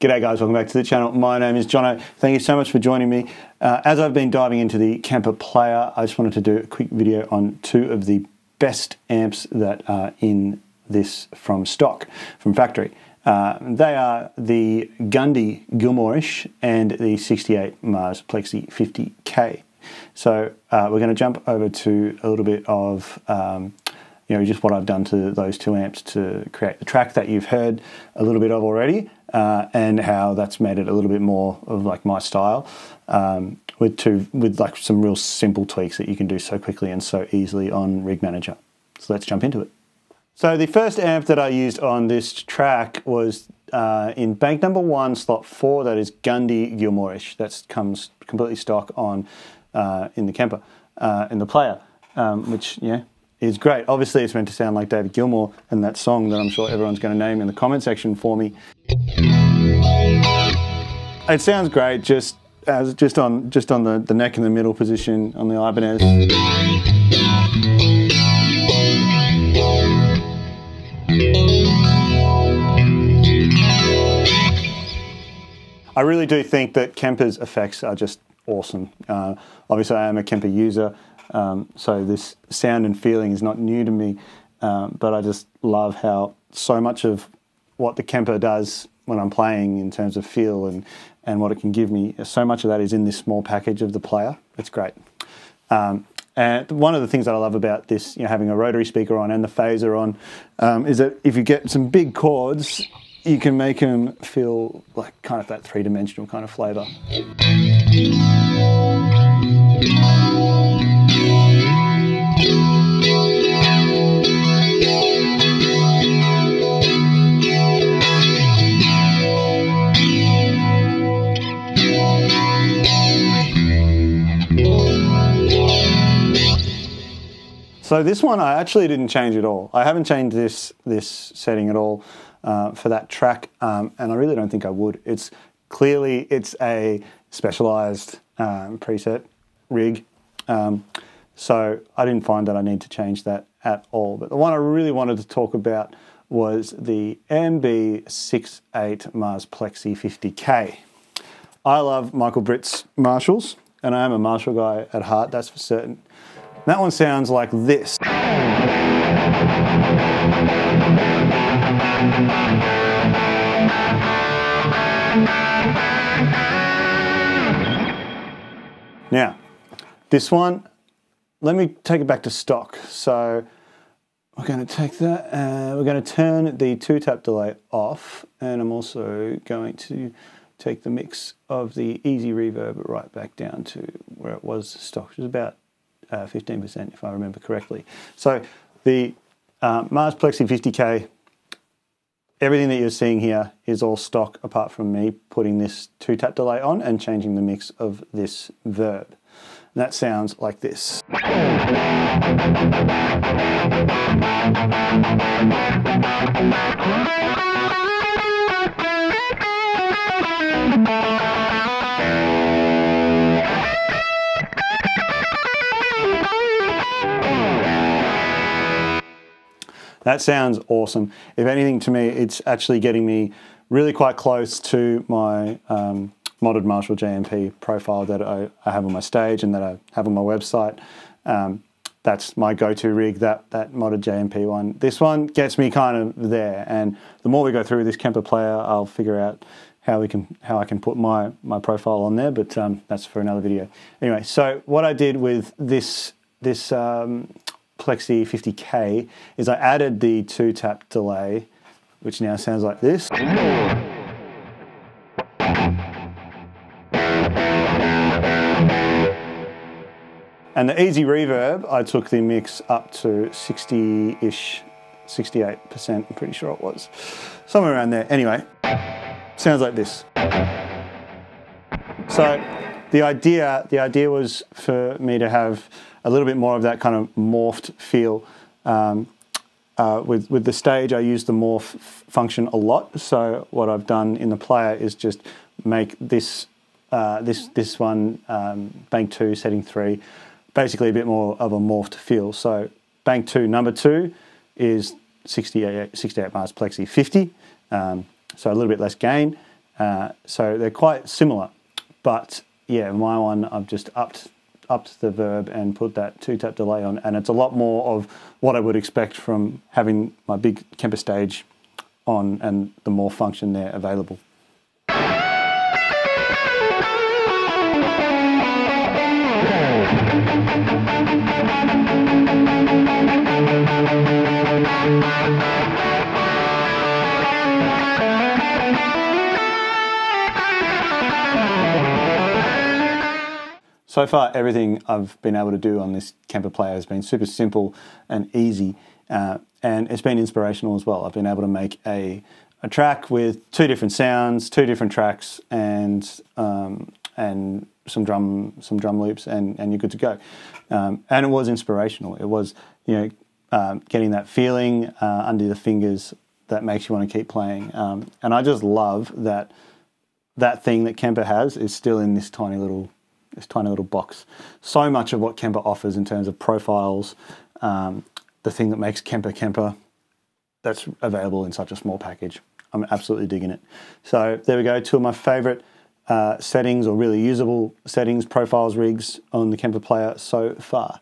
G'day guys, welcome back to the channel. My name is Jono. Thank you so much for joining me. As I've been diving into the Kemper Player, I just wanted to do a quick video on two of the best amps that are in this from stock, from factory. They are the Gundy Gilmourish and the 68 Mars Plexi 50K. So we're going to jump over to a little bit of just what I've done to those two amps to create the track that you've heard a little bit of already, and how that's made it a little bit more of like my style, with like some real simple tweaks that you can do so quickly and so easily on Rig Manager. So let's jump into it. So the first amp that I used on this track was in bank number 1, slot 4, that is Gundy Gilmourish. That comes completely stock on in the Kemper, in the Player, which, yeah, is great. Obviously it's meant to sound like David Gilmour and that song that I'm sure everyone's going to name in the comment section for me. It sounds great just on the neck in the middle position on the Ibanez. I really do think that Kemper's effects are just awesome. Obviously I am a Kemper user, so this sound and feeling is not new to me, but I just love how so much of what the Kemper does when I'm playing in terms of feel and what it can give me, so much of that is in this small package of the Player. It's great. And one of the things that I love about this, having a rotary speaker on and the phaser on, is that if you get some big chords, you can make them feel like kind of that three-dimensional kind of flavour. So this one I actually didn't change at all. I haven't changed this setting at all for that track, and I really don't think I would. It's clearly a specialized preset rig, so I didn't find that I need to change that at all. But the one I really wanted to talk about was the MB68 Mars Plexi 50K. I love Michael Britt's Marshalls, and I am a Marshall guy at heart, that's for certain. That one sounds like this. Now, this one, let me take it back to stock. So we're going to take that, we're going to turn the 2-tap delay off, and I'm also going to take the mix of the easy reverb right back down to where it was stock, which is about 15% if I remember correctly. So the Mars Plexi 50K, everything that you're seeing here is all stock apart from me putting this 2-tap delay on and changing the mix of this verb. And that sounds like this. That sounds awesome. If anything, to me, it's actually getting me really quite close to my modded Marshall JMP profile that I have on my stage and that I have on my website. That's my go-to rig, that modded JMP one. This one gets me kind of there, and the more we go through this Kemper Player, I'll figure out how I can put my profile on there, but that's for another video. Anyway, so what I did with this Plexi 50K is I added the 2-tap delay, which now sounds like this. And the easy reverb, I took the mix up to 60-ish, 68%, I'm pretty sure it was. Somewhere around there. Anyway, sounds like this. So the idea was for me to have a little bit more of that kind of morphed feel. With the stage, I use the morph function a lot. So what I've done in the Player is just make this one, bank 2, setting 3, basically a bit more of a morphed feel. So bank 2, number 2 is 68 Mars Plexi 50. So a little bit less gain. So they're quite similar, but yeah, my one I've just upped the verb and put that 2-tap delay on, and it's a lot more of what I would expect from having my big Kemper stage on and the more function there available. So far, everything I've been able to do on this Kemper Player has been super simple and easy, and it's been inspirational as well. I've been able to make a track with 2 different sounds, 2 different tracks, and some drum loops, and you're good to go. And it was inspirational. It was, you know, getting that feeling under the fingers that makes you want to keep playing. And I just love that that thing that Kemper has is still in this tiny little box. So much of what Kemper offers in terms of profiles, the thing that makes Kemper Kemper, that's available in such a small package. I'm absolutely digging it. So there we go, 2 of my favorite settings, or really usable settings, profiles, rigs on the Kemper Player so far.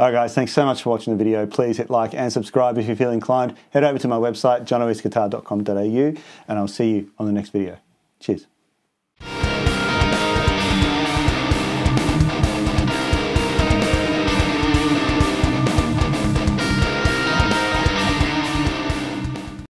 Alright guys, thanks so much for watching the video. Please hit like and subscribe if you feel inclined. Head over to my website, jonoeastguitar.com.au, and I'll see you on the next video. Cheers.